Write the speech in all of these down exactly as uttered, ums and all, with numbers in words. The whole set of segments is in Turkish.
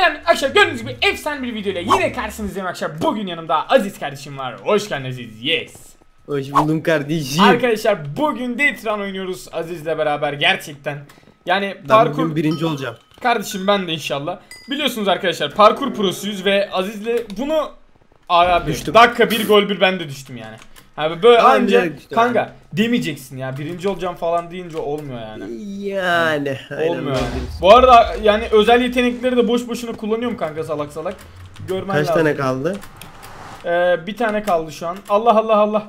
Selam arkadaşlar, gördüğünüz gibi efsane bir videoyla yine karşınızdayım arkadaşlar. Bugün yanımda Aziz kardeşim var. Hoş geldin Aziz. Yes. Hoş buldum kardeşim. Arkadaşlar bugün DeathRun oynuyoruz Aziz'le beraber gerçekten. Yani parkur ben birinci olacağım. Kardeşim ben de inşallah. Biliyorsunuz arkadaşlar parkur prosuyuz ve Aziz'le bunu abi düştüm. Dakika bir gol bir ben de düştüm yani. Abi böyle anca kanka yani. Demeyeceksin ya, birinci olacağım falan deyince olmuyor yani. Yani olmuyor. Yani. Bu arada yani özel yetenekleri de boş boşuna kullanıyorum kanka, salak salak. Görmen Kaç lazım. Tane kaldı? Ee, bir tane kaldı şu an. Allah Allah Allah.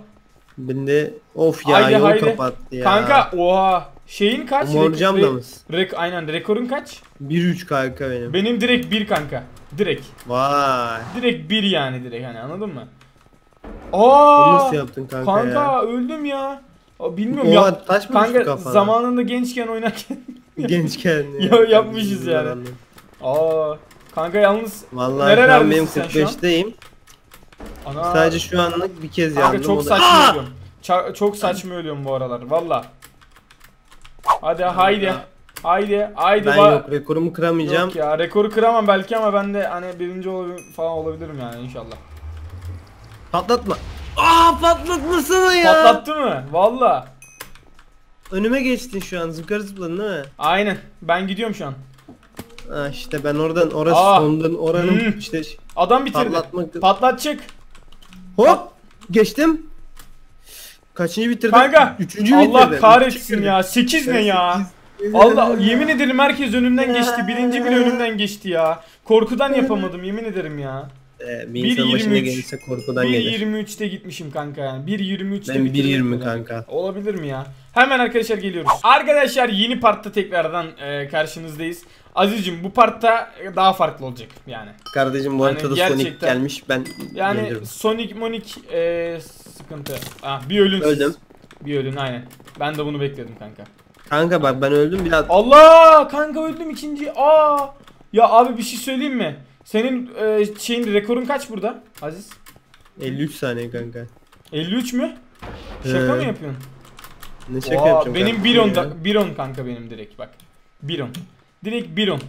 Bende of ya, haydi, yol haydi. Kapattı ya. Kanka oha. Şeyin kaç? Morcam da mısın? Aynen, rekorun kaç? bir üç kanka benim. Benim direkt bir kanka. Direkt. Vay. Direkt bir yani, direkt hani, anladın mı? Aa, nasıl yaptın kanka, kanka ya? Öldüm ya. Bilmiyorum ya. Kanka zamanında gençken oynarken gençken ya, yapmışız yani. yani. Aa, kanka yalnız vallahi ben benim kırk beşteyim. Sadece şu anlık bir kez yandım. Kanka çok saçma ölüyorum. Ç çok saçma ölüyorum bu aralar valla. Hadi kanka. haydi. Haydi, haydi. Ben yok, rekorumu kıramayacağım. Yok ya, rekoru kıramam belki ama ben de hani birinci falan olabilirim yani inşallah. Patlatma. Aa, patlatmasana ya. Patlattı mı? Valla. Önüme geçtin şu an. Zıpkarı zıpladın değil mi? Aynen. Ben gidiyorum şu an. Ha işte ben oradan orası Aa. sondan oranın hmm. işte. Adam bitirdi. Patlatmak... Patlatacak. Hop. Pat... Geçtim. Kaçıncı bitirdim? Kanka. Üçüncü bitirdim. Allah kahretsin ya. Sekiz ne ya? Allah yemin ederim herkes önümden geçti. Birinci bile önümden geçti ya. Korkudan yapamadım yemin ederim ya. bir yirmi üçte gitmişim kanka yani. bir yirmi üçte ben bir yirmi kanka. Olabilir mi ya? Hemen arkadaşlar geliyoruz. Arkadaşlar yeni partta tekrardan e, karşınızdayız. Aziz'cim bu partta daha farklı olacak yani. Kardeşim bu haritada yani Sonic gelmiş, ben yani geliyorum. Sonic Monik e, sıkıntı. Ah, bir ölüm. Öldüm. Bir ölüm aynen. Ben de bunu bekledim kanka. Kanka bak ben öldüm biraz. Allah kanka öldüm ikinci. Aa! Ya abi bir şey söyleyeyim mi? Senin e, şeyin rekorun kaç burada Aziz? elli üç saniye kanka. elli üç mü? Şaka ee, mı yapıyorsun? Ne şaka yapacağım? Benim bir on kanka, benim direkt bak. bir on. Direkt bir on.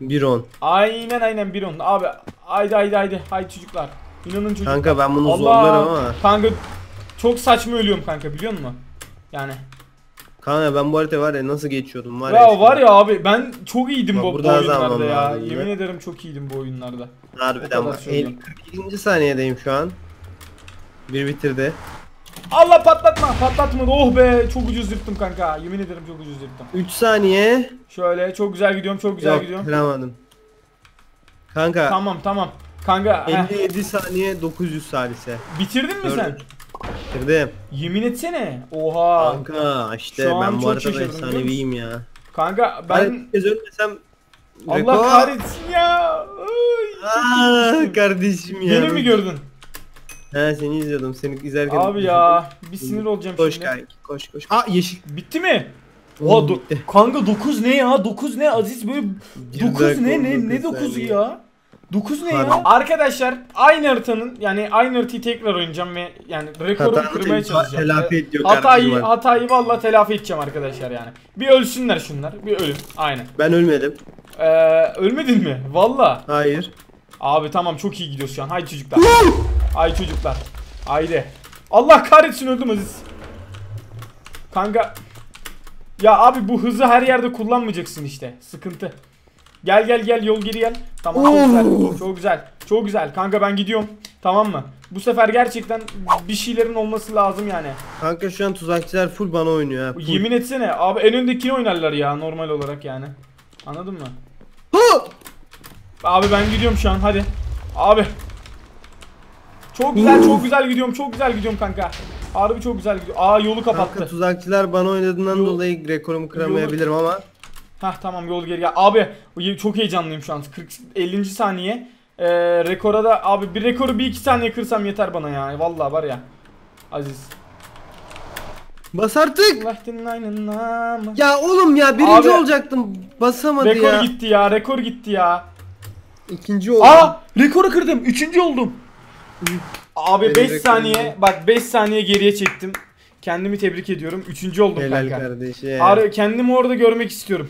bir on. Aynen aynen bir on. Abi haydi haydi haydi. Haydi çocuklar. İnanın çocuklar. Kanka ben bunu Allah, zorlarım ama. Kanka çok saçma ölüyorum kanka, biliyor musun? Yani. Kanka ben bu harita var ya nasıl geçiyordum var ya. Ya var ya abi ben çok iyiydim bu, bu oyunlarda ya. Yemin ya. ederim çok iyiydim bu oyunlarda. Harbiden bak. kırk ikinci saniyedeyim şu an. Bir bitirdi. Allah patlatma, patlatmadı. Oh be, çok ucuz zırttım kanka. Yemin ederim çok ucuz zırttım. üç saniye. Şöyle çok güzel gidiyorum, çok güzel Yok, gidiyorum. Kıramadım. Kanka. Tamam tamam. Kanka. elli yedi saniye dokuz yüz salise. Bitirdin mi Gördüm. sen? Bitirdim. Yemin etsene. Oha. Kanka işte ben bu arada efsaneviyim ya. Kanka ben kez ölmesem Allah rekor... kahretsin ya. Ay, kardeşim ya. Beni mi gördün? He seni izliyordum. Seni izlerken. Abi ya bir sinir olacağım koş şimdi. Kanka, koş koş. Aa yeşil. Bitti mi? Oha do... kanka dokuz ne ya? dokuz ne Aziz böyle? dokuz ne ne ne dokuzu ya? dokuz ne Pardon. ya? Arkadaşlar aynı haritanın yani aynı haritayı tekrar oynayacağım ve yani rekoru kırmaya çalışacağım. Hatayı hatayı vallahi telafi edeceğim arkadaşlar yani. Bir ölsünler şunlar. Bir ölüm. Aynen. Ben ölmedim. Ee, ölmedin mi? Vallahi. Hayır. Abi tamam çok iyi gidiyoruz şu an. Hay çocuklar. Hay çocuklar. Haydi. Allah kahretsin öldüm Aziz. Kanka. Ya abi bu hızı her yerde kullanmayacaksın işte. Sıkıntı. Gel gel gel, yol geri gel. Tamam çok güzel, çok güzel. Çok güzel. Kanka ben gidiyorum. Tamam mı? Bu sefer gerçekten bir şeylerin olması lazım yani. Kanka şu an tuzakçılar full bana oynuyor ha. Yemin etsene abi en öndekini oynarlar ya normal olarak yani. Anladın mı? Ha! Abi ben gidiyorum şu an hadi. Abi. Çok güzel, çok güzel gidiyorum. Çok güzel gidiyorum kanka. Harbi çok güzel gidiyor. Aa yolu kapattı. Kanka tuzakçılar bana oynadığından yol, dolayı rekorumu kıramayabilirim yolu. ama Hah tamam yol geri gel. Abi çok heyecanlıyım şu an. kırk ellinci saniye. Ee, rekora da abi bir rekoru bir iki saniye kırsam yeter bana ya. Vallahi var ya. Aziz. Bas artık. Ya oğlum ya birinci abi, olacaktım. Basamadı rekor ya. Rekor gitti ya. Rekor gitti ya. İkinci oldum. Aa rekoru kırdım. Üçüncü oldum. Abi beş saniye. Bak beş saniye geriye çektim. Kendimi tebrik ediyorum. Üçüncü oldum Helal kanka. Kardeşim. Kendimi orada görmek istiyorum.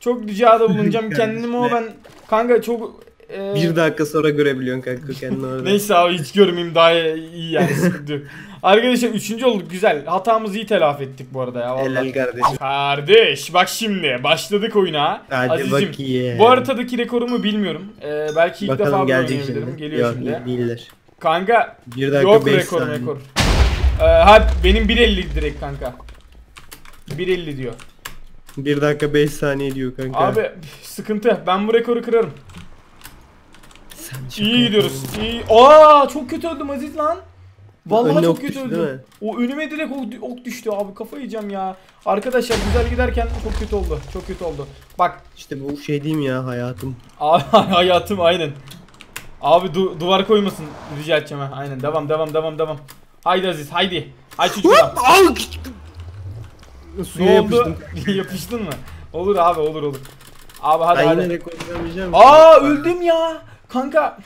Çok ricada bulunacağım. Kendimi o ben Kanka çok... E... Bir dakika sonra görebiliyorsun kanka kendini orada. Neyse abi, hiç görmeyeyim daha iyi yani, sıkıntı yok. Arkadaşlar üçüncü olduk, güzel. Hatamızı iyi telafi ettik bu arada ya. Helal kardeşim. Kardeş bak şimdi başladık oyuna. Hadi Aziz'im, bakayım. Bu haritadaki rekorumu bilmiyorum. Ee, belki ilk bakalım, defa bunu oynayabilirim. Şimdi. Geliyor yok, şimdi. Kanka bir dakika, yok rekor saniye. Rekor. Ee, ha, benim bir elli direkt kanka. bir elli diyor. bir dakika beş saniye diyor kanka. Abi sıkıntı, ben bu rekoru kırarım. İyi gidiyoruz. İyi. Aa çok kötü öldüm Aziz lan. Vallahi önüne çok kötü öldüm. O önüme direkt ok, ok düştü abi, kafa yiyeceğim ya. Arkadaşlar güzel giderken çok kötü oldu. Çok kötü oldu. Bak işte bu şey diyeyim ya, hayatım. Abi hayatım aynen. Abi du duvar koymasın rica edeceğim ha. Aynen devam devam devam devam. Haydi Aziz haydi. Ay çocuklar. Suya yapıştım. Yapıştın mı? Olur abi, olur olur. Abi hadi aynen, hadi. Aa öldüm ya. Kanka.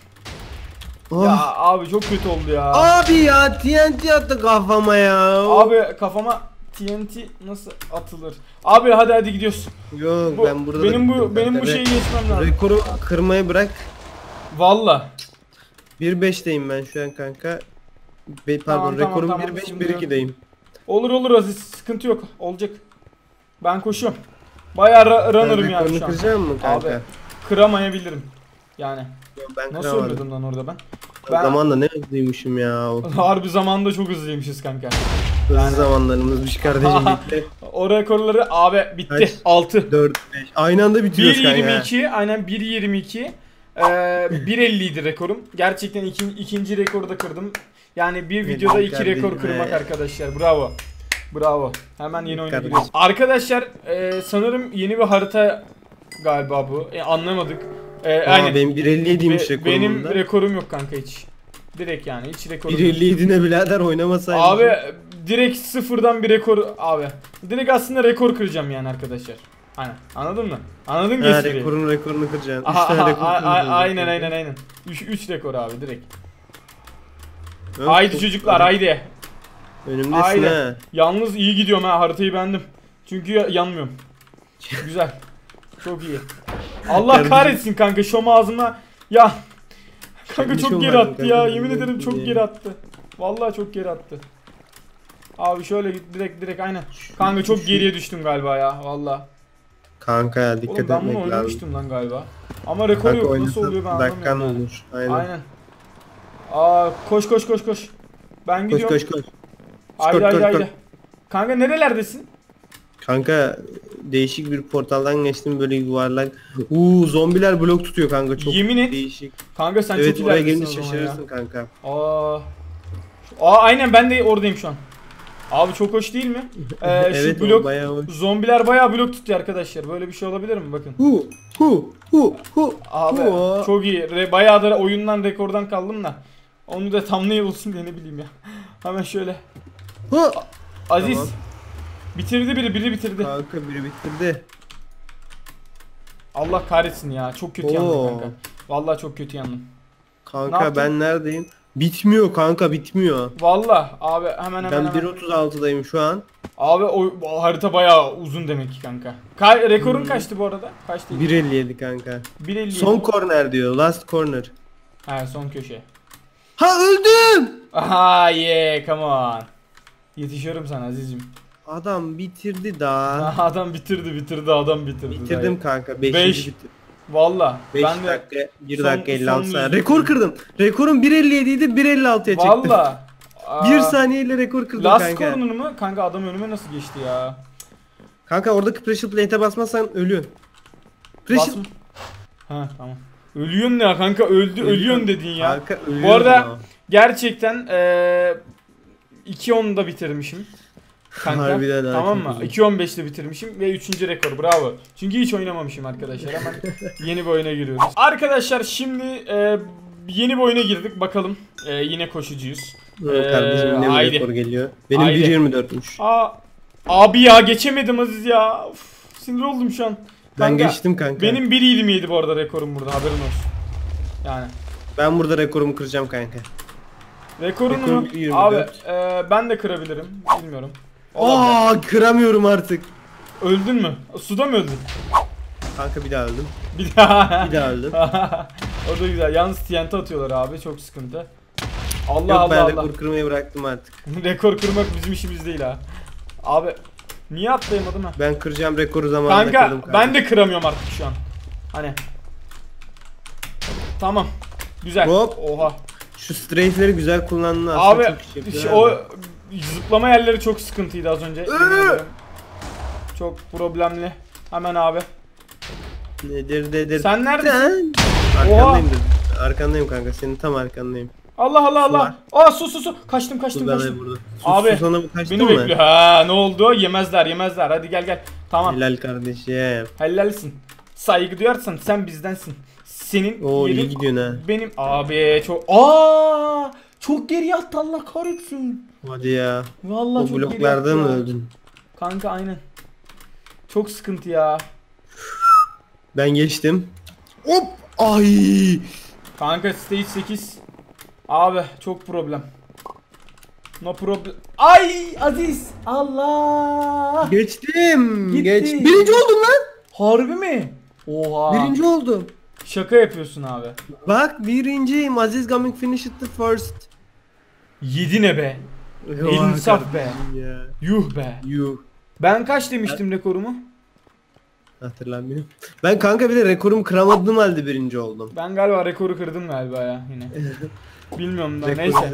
Oh. Ya abi çok kötü oldu ya. Abi ya T N T attı kafama ya. Abi kafama T N T nasıl atılır? Abi hadi hadi gidiyoruz. Yok bu, ben burada benim bu benim bu şeyi geçmem lazım. Rekoru kırmayı bırak. Valla. bir beşteyim ben şu an kanka. Be, pardon tamam, rekorum tamam, bir beş bir ikideyim. Olur olur Aziz, sıkıntı yok. Olacak. Ben koşuyorum. Bayağı ra runner'ım yani şu an. Rekorunu kıracağım mı kanka? Abi kıramayabilirim. Yani. Ben nasıl öldürdüm lan orada ben? ben... Zamanla ne hızlıymışım ya. Harbi zamanda çok hızlıymışız kanka. Hızlı yani... zamanlarımızmış kardeşim, bitti. O rekorları abi bitti. Kaç? altı dört beş aynı anda bitiyoruz bir yirmi iki, kanka. bir yirmi iki aynen bir yirmi iki. Ee, bir elli idi rekorum. Gerçekten iki, ikinci rekoru da kırdım. Yani bir videoda iki rekor kırmak be. Arkadaşlar bravo. Bravo. Hemen yeni oyuna giriyoruz. Arkadaşlar e, sanırım yeni bir harita galiba bu. E, anlamadık. Ee, aynen. Benim bir elli yediymiş rekorum. Benim da. Rekorum yok kanka hiç. Direkt yani hiç rekorum yok. bir elli yedine birader oynamasaydım. Abi direkt sıfırdan bir rekor abi. Direkt aslında rekor kıracağım yani arkadaşlar. Aynen. Anladın mı? Anladın mı? Ha, rekorun rekorunu kıracaksın. Aha, aha, rekorunu aynen aynen aynen. üç rekor abi direkt. Öf, haydi çocuklar abi. Haydi. Önümdesin haydi. Ha. Yalnız iyi gidiyorum ha, haritayı beğendim. Çünkü yanmıyorum. Güzel. Çok iyi. Allah kahretsin kanka, şom ağzıma ya kanka çok geri attı ya, yemin ederim çok geri attı. Vallahi çok geri attı. Abi şöyle git direkt direkt aynen. Kanka çok geriye düştüm galiba ya vallahi. Kanka ya dikkat etmek lazım. Oğlum ben bunu oynamıştım lan galiba. Ama rekor yok, nasıl oluyor ben anlamıyorum. Dakikan olur. Aynen. Aa koş koş koş koş. Ben gidiyorum. Koş koş koş. Haydi haydi haydi. Kanka nerelerdesin? Kanka değişik bir portaldan geçtim, böyle yuvarlak. Uuu zombiler blok tutuyor kanka, çok yemin et. Değişik. Kanka sen evet, çok ilerlesin. Evet oraya gelince şaşırırsın kanka. Aa. Aa aynen ben de oradayım şu an. Abi çok hoş değil mi? Ee, evet şu blok, bayağı hoş. Zombiler bayağı blok tutuyor arkadaşlar. Böyle bir şey olabilir mi bakın. Hu hu hu hu. Abi hu. Çok iyi. Re, bayağı da oyundan rekordan kaldım da. Onu da tam ne olsun diye ne bileyim ya. Hemen şöyle. Hu. Aziz. Tamam. Bitirdi biri, biri bitirdi. Kanka biri bitirdi. Allah kahretsin ya, çok kötü Oo. yandım kanka. Vallahi çok kötü yandım. Kanka ne ben neredeyim? Bitmiyor kanka, bitmiyor. Vallahi abi hemen hemen. Ben bir otuz altıdayım şu an. Abi o, o harita bayağı uzun demek ki kanka. Ka rekorun hmm. kaçtı bu arada? Kaçtı? bir elli yedi kanka. bir elli yedi. Son corner diyor, last corner. Ha son köşe. Ha öldüm. Aha yeah, come on. Yetişiyorum sana Aziz'cim. Adam bitirdi daha. Adam bitirdi bitirdi adam bitirdi. Bitirdim daha. Kanka beş. Valla. beş dakika bir dakika elli altı saniye. Rekor kırdım. Rekorum bir elli yedi idi, bir elli altıya çıktı. Valla. bir saniyeyle rekor kırdım last kanka. Last corner'ını mı? Kanka adam önüme nasıl geçti ya? Kanka oradaki pressure plate'e basmazsan ölüyorsun. Pressure... Basma. Ha tamam. Ölüyorsun ya kanka, öldü ölüyorsun dedin ya. Kanka, bu arada ya. Gerçekten ee, iki onda bitirmişim. Kanka, tamam mı? iki on beşte bitirmişim ve üçüncü rekor bravo. Çünkü hiç oynamamışım arkadaşlar. Hemen yeni bir oyuna giriyoruz. Arkadaşlar şimdi e, yeni bir oyuna girdik. Bakalım e, yine koşucuyuz. Evet, kardeşim, ne ee, rekor geliyor? Benim bir yirmi dörtmüş. Aa, abi ya geçemedim Aziz ya. Uf, sinir oldum şu an. Kanka, ben geçtim kanka. Benim bir yirmi yedi bu arada rekorum burada, haberin olsun. Yani. Ben burada rekorumu kıracağım kanka. Rekorumu rekorum abi e, ben de kırabilirim. Bilmiyorum. Aa, kıramıyorum artık. Öldün mü? Suda mı öldün? Kanka bir daha öldüm. Bir daha. Bir daha öldüm. O da güzel. Yalnız T N T atıyorlar abi. Çok sıkıntı. Allah Yok, Allah Allah. Ben rekor kırmayı bıraktım artık. Rekor kırmak bizim işimiz değil ha. Abi niye atlayamadım ha? Ben kıracağım rekoru zamanında. Kanka, kanka ben de kıramıyorum artık şu an. Hani. Tamam. Güzel. Hop. Oha. Şu straight'leri güzel kullandın aslında. Abi o zıplama yerleri çok sıkıntıydı az önce. Çok problemli. Hemen abi. Nedir nedir? Sen neredesin? Arkandayım. Arkandayım kanka. Senin tam arkandayım. Allah Allah Allah. Aa su su su. Kaçtım kaçtım kaçtım. Abi beni bekliyor. Ha ne oldu? Yemezler yemezler. Hadi gel gel. Tamam. Helal kardeşim. Helalsin. Saygı duyarsan sen bizdensin. Senin Oo, yerin iyi gidiyorsun ha. Benim abi çok aa çok geriye attı Allah kahretsin. Hadi ya. Vallahi o çok bloklarda mı öldün? Kanka aynen. Çok sıkıntı ya. Ben geçtim. Hop! Ay! Kanka stage sekiz. Abi çok problem. No problem. Ay Aziz! Allah! Geçtim. Gitti. Geç. Birinci oldum lan. Harbi mi? Oha. Birinci oldum. Şaka yapıyorsun abi. Bak birinciyim. Aziz Gaming finished the first. Yedi ne be? İnsaf be. Ya. Yuh be. Yuh. Ben kaç demiştim ben... rekorumu? Hatırlamıyorum. Ben kanka bir de rekorumu kıramadım halde birinci oldum. Ben galiba rekoru kırdım galiba ya yine. Bilmiyorum da neyse.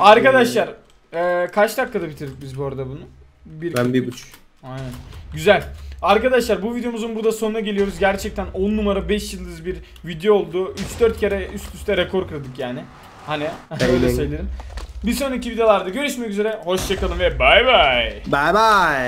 Arkadaşlar e, kaç dakikada bitirdik biz bu arada bunu? Bir, ben bir buçuk. Aynen. Güzel. Arkadaşlar bu videomuzun burada sonuna geliyoruz. Gerçekten on numara beş yıldız bir video oldu. üç dört kere üst üste rekor kırdık yani. Hani öyle söylerim. Bir sonraki videolarda görüşmek üzere. Hoşçakalın ve bay bay. Bay bay.